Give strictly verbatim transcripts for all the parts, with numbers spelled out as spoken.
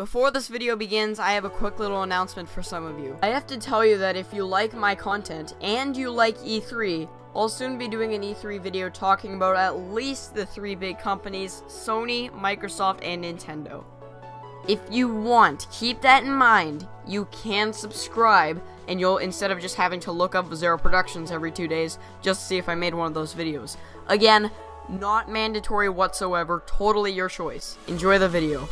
Before this video begins, I have a quick little announcement for some of you. I have to tell you that if you like my content, and you like E three, I'll soon be doing an E three video talking about at least the three big companies, Sony, Microsoft, and Nintendo. If you want, keep that in mind, you can subscribe, and you'll, instead of just having to look up Zero Productions every two days, just to see if I made one of those videos. Again, not mandatory whatsoever, totally your choice. Enjoy the video.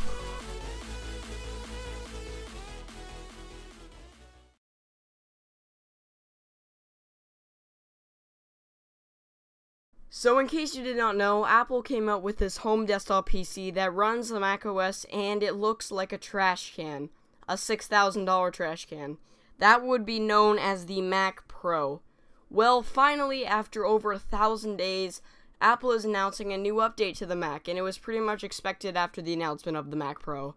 So in case you did not know, Apple came out with this home desktop P C that runs the macOS and it looks like a trash can. A six thousand dollar trash can. That would be known as the Mac Pro. Well, finally, after over a thousand days, Apple is announcing a new update to the Mac, and it was pretty much expected after the announcement of the Mac Pro.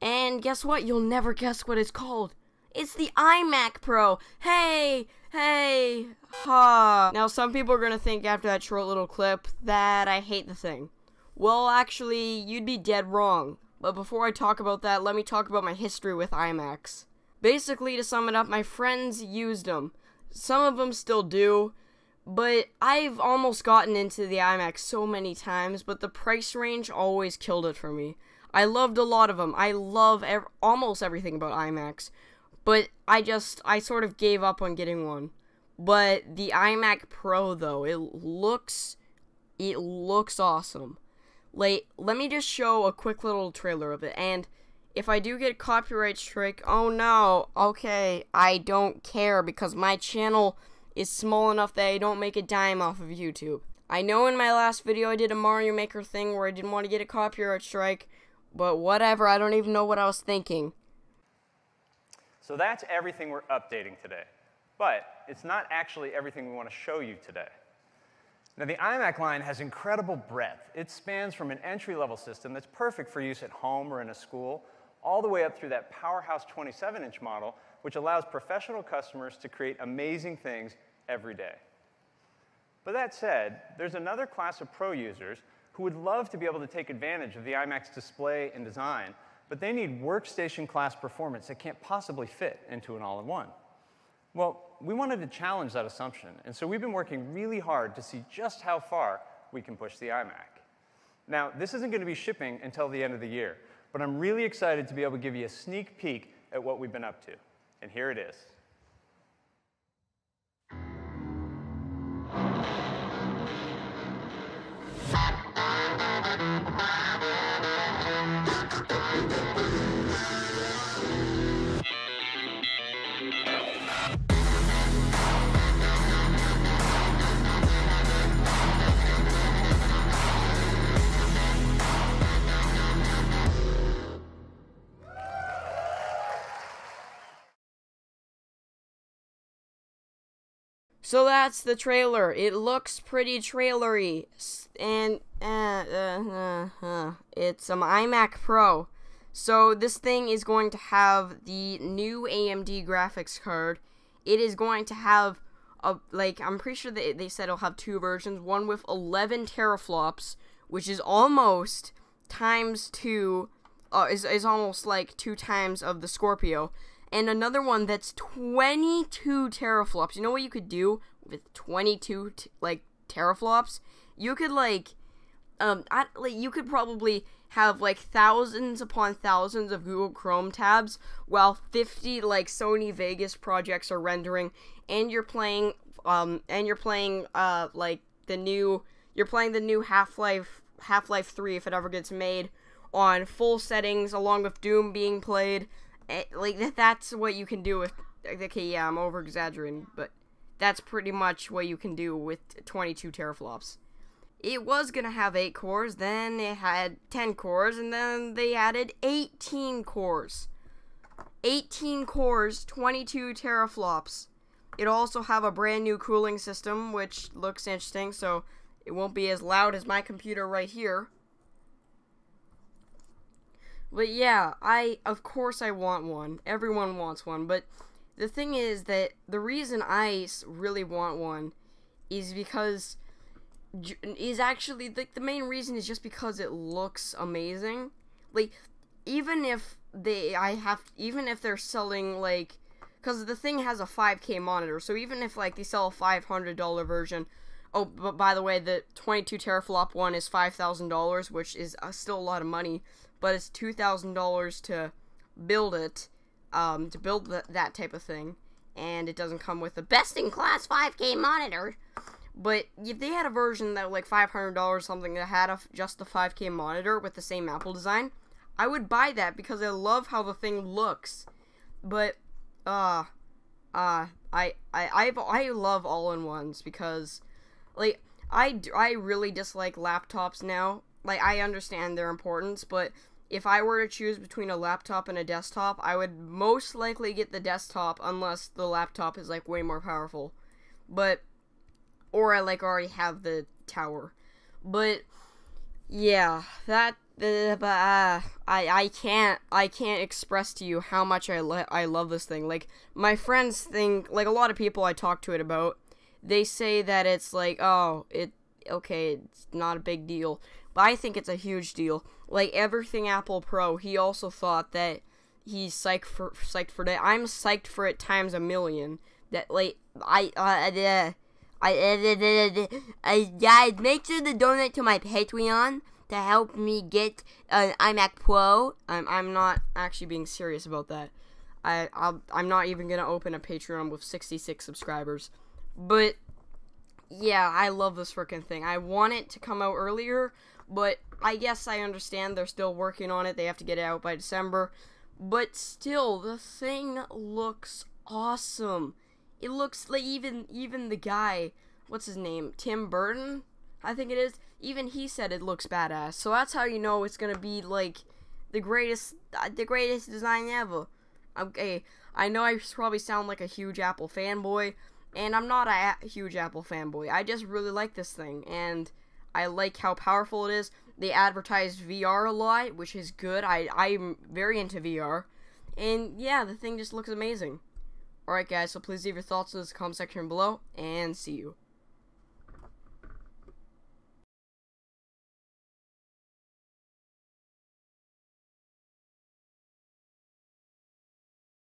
And guess what? You'll never guess what it's called. It's the iMac Pro! Hey! Hey! Ha! Now, some people are gonna think after that short little clip that I hate the thing. Well, actually, you'd be dead wrong. But before I talk about that, let me talk about my history with iMacs. Basically, to sum it up, my friends used them. Some of them still do, but I've almost gotten into the iMac so many times, but the price range always killed it for me. I loved a lot of them. I love ev- almost everything about iMacs. But I just, I sort of gave up on getting one. But the iMac Pro though, it looks, it looks awesome. Like, let me just show a quick little trailer of it. And if I do get copyright strike, oh no, okay, I don't care because my channel is small enough that I don't make a dime off of YouTube. I know in my last video I did a Mario Maker thing where I didn't want to get a copyright strike, but whatever, I don't even know what I was thinking. So that's everything we're updating today. But it's not actually everything we want to show you today. Now, the iMac line has incredible breadth. It spans from an entry-level system that's perfect for use at home or in a school, all the way up through that powerhouse twenty-seven inch model, which allows professional customers to create amazing things every day. But that said, there's another class of pro users who would love to be able to take advantage of the iMac's display and design, but they need workstation-class performance that can't possibly fit into an all-in-one. Well, we wanted to challenge that assumption, and so we've been working really hard to see just how far we can push the iMac. Now, this isn't going to be shipping until the end of the year, but I'm really excited to be able to give you a sneak peek at what we've been up to. And here it is. So that's the trailer. It looks pretty trailery, and uh, uh, uh, uh, it's an iMac Pro. So this thing is going to have the new A M D graphics card. It is going to have a like I'm pretty sure they they said it'll have two versions, one with eleven teraflops, which is almost times two, uh, is is almost like two times of the Scorpio. And another one that's twenty-two teraflops. You know what you could do with twenty-two, like, teraflops? You could, like, um, I, like, you could probably have, like, thousands upon thousands of Google Chrome tabs while fifty, like, Sony Vegas projects are rendering, and you're playing, um, and you're playing, uh, like, the new, you're playing the new Half-Life, Half-Life three, if it ever gets made, on full settings, along with Doom being played. It, like, that's what you can do with, okay, yeah, I'm over-exaggerating, but that's pretty much what you can do with twenty-two teraflops. It was gonna have eight cores, then it had ten cores, and then they added eighteen cores. eighteen cores, twenty-two teraflops. It'll also have a brand new cooling system, which looks interesting, so it won't be as loud as my computer right here. But yeah, I, of course I want one. Everyone wants one, but the thing is that the reason I really want one is because, is actually, like, the main reason is just because it looks amazing. Like, even if they, I have, even if they're selling, like, because the thing has a five K monitor, so even if, like, they sell a five hundred dollar version, oh, but by the way, the twenty-two teraflop one is five thousand dollars, which is uh, still a lot of money, but it's two thousand dollars to build it, um, to build th that type of thing, and it doesn't come with the best-in-class five K monitor. But if they had a version that was like five hundred dollars or something that had a, just a five K monitor with the same Apple design, I would buy that because I love how the thing looks. But, uh, uh, I, I, I, I love all-in-ones because, like, I, I really dislike laptops now. Like, I understand their importance, but if I were to choose between a laptop and a desktop, I would most likely get the desktop unless the laptop is, like, way more powerful. But, or I, like, already have the tower. But, yeah, that... Uh, but, uh, I I can't I can't express to you how much I lo I love this thing. Like, my friends think, like, a lot of people I talk to it about, they say that it's like, oh, it okay, it's not a big deal, but I think it's a huge deal. Like, everything Apple Pro, he also thought that he's psyched for psyched for that. I'm psyched for it times a million. That, like, I uh, I I I guys, make sure to donate to my Patreon to help me get an iMac Pro. I'm, I'm not actually being serious about that. I, I'll, I'm not even going to open a Patreon with sixty-six subscribers. But, yeah, I love this frickin' thing. I want it to come out earlier, but I guess I understand they're still working on it. They have to get it out by December. But still, the thing looks awesome. It looks like even, even the guy, what's his name, Tim Burton? I think it is, even he said it looks badass, so that's how you know it's gonna be, like, the greatest, the greatest design ever. Okay, I know I probably sound like a huge Apple fanboy, and I'm not a huge Apple fanboy. I just really like this thing, and I like how powerful it is. They advertised V R a lot, which is good. I, I'm very into V R, and yeah, the thing just looks amazing. Alright guys, so please leave your thoughts in the comment section below, and see you.